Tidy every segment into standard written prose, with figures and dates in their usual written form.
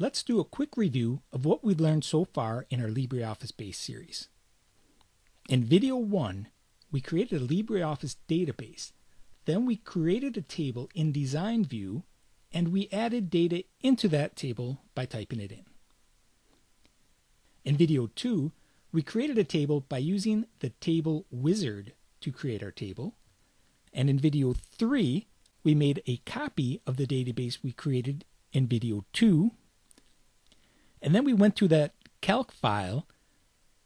Let's do a quick review of what we've learned so far in our LibreOffice Base series. In video 1, we created a LibreOffice database. Then we created a table in Design View, and we added data into that table by typing it in. In video 2, we created a table by using the Table Wizard to create our table. And in video 3, we made a copy of the database we created in video 2. And then we went to that Calc file,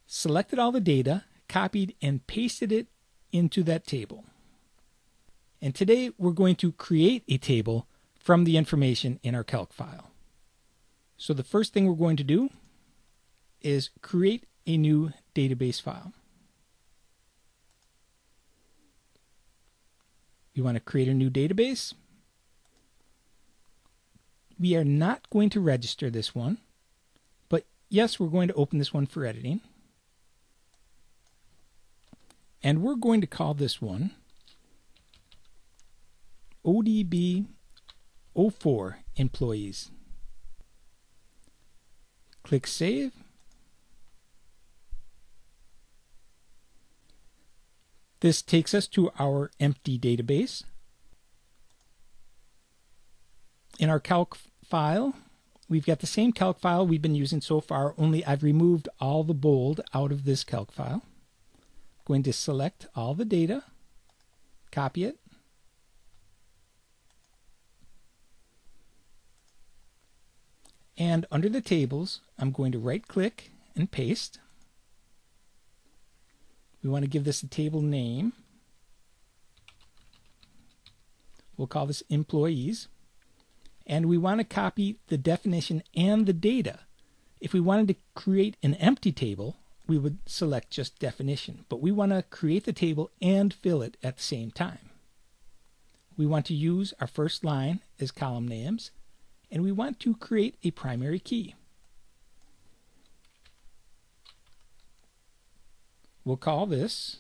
selected all the data, copied and pasted it into that table. And today we're going to create a table from the information in our Calc file. So the first thing we're going to do is create a new database file. We want to create a new database. We are not going to register this one, but yes, we're going to open this one for editing. And we're going to call this one ODB 04 employees. Click Save. This takes us to our empty database. In our Calc file, we've got the same Calc file we've been using so far, only I've removed all the bold out of this Calc file. I'm going to select all the data, copy it, and under the tables, I'm going to right-click and paste. We want to give this a table name. We'll call this employees. And we want to copy the definition and the data. If we wanted to create an empty table, we would select just definition. But we want to create the table and fill it at the same time. We want to use our first line as column names. And we want to create a primary key. We'll call this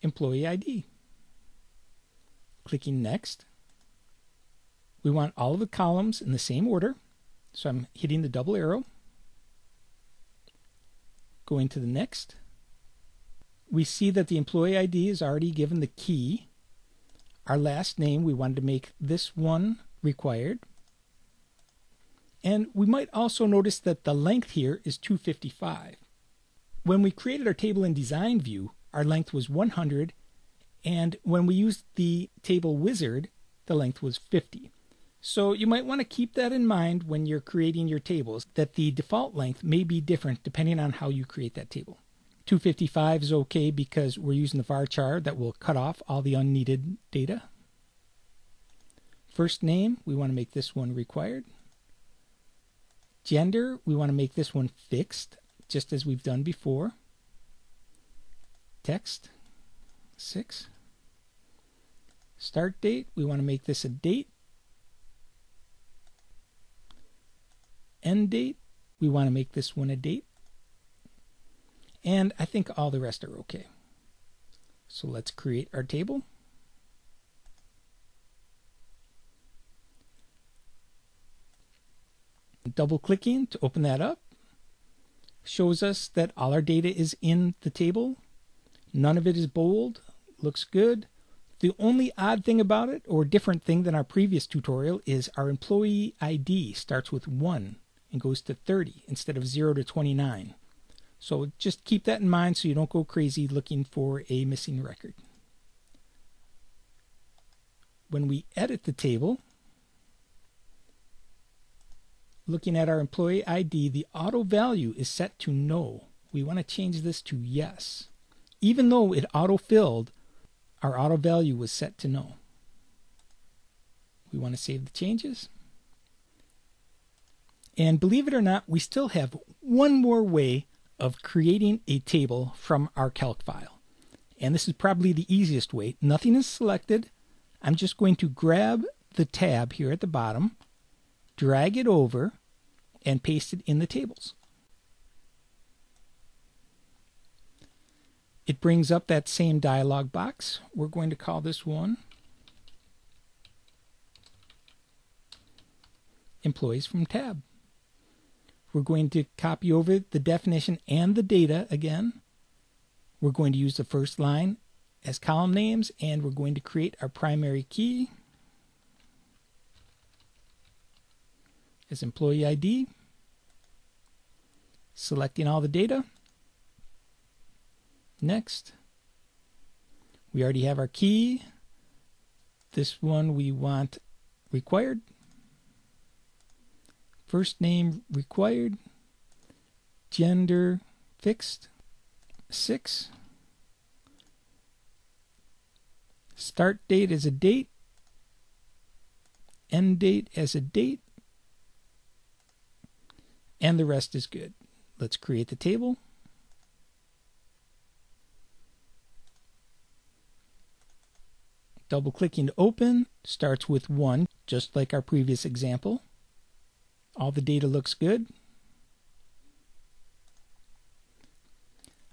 employee ID. Clicking Next. We want all of the columns in the same order, so I'm hitting the double arrow. Going to the next. We see that the employee ID is already given the key. Our last name, we wanted to make this one required. And we might also notice that the length here is 255. When we created our table in Design View, our length was 100, and when we used the Table Wizard, the length was 50. So you might want to keep that in mind when you're creating your tables, that the default length may be different depending on how you create that table. 255 is okay because we're using the var char that will cut off all the unneeded data. First name, we want to make this one required. Gender, we want to make this one fixed, just as we've done before. Text, 6. Start date, we want to make this a date. End date, we want to make this one a date. And I think all the rest are okay. So let's create our table. Double clicking to open that up. Shows us that all our data is in the table. None of it is bold. Looks good. The only odd thing about it, or different thing than our previous tutorial, is our employee ID starts with 1 and goes to 30 instead of 0 to 29. So just keep that in mind so you don't go crazy looking for a missing record. When we edit the table, looking at our employee ID, the auto value is set to no. We want to change this to yes. Even though it auto-filled, our auto value was set to no. We want to save the changes. And believe it or not, we still have one more way of creating a table from our Calc file. And this is probably the easiest way. Nothing is selected. I'm just going to grab the tab here at the bottom, drag it over, and paste it in the tables. It brings up that same dialog box. We're going to call this one employees from tab. We're going to copy over the definition and the data again. We're going to use the first line as column names, and we're going to create our primary key as employee ID, selecting all the data. Next. We already have our key. This one we want required. First name required. Gender fixed. 6. Start date as a date. End date as a date. And the rest is good. Let's create the table. Double clicking to open, starts with 1, just like our previous example. All the data looks good.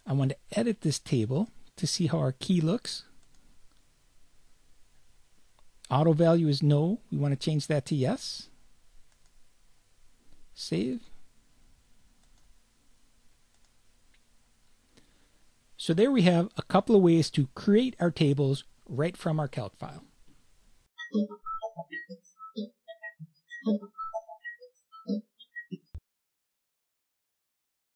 I want to edit this table to see how our key looks. Auto value is no, we want to change that to yes. Save. So there we have a couple of ways to create our tables right from our Calc file.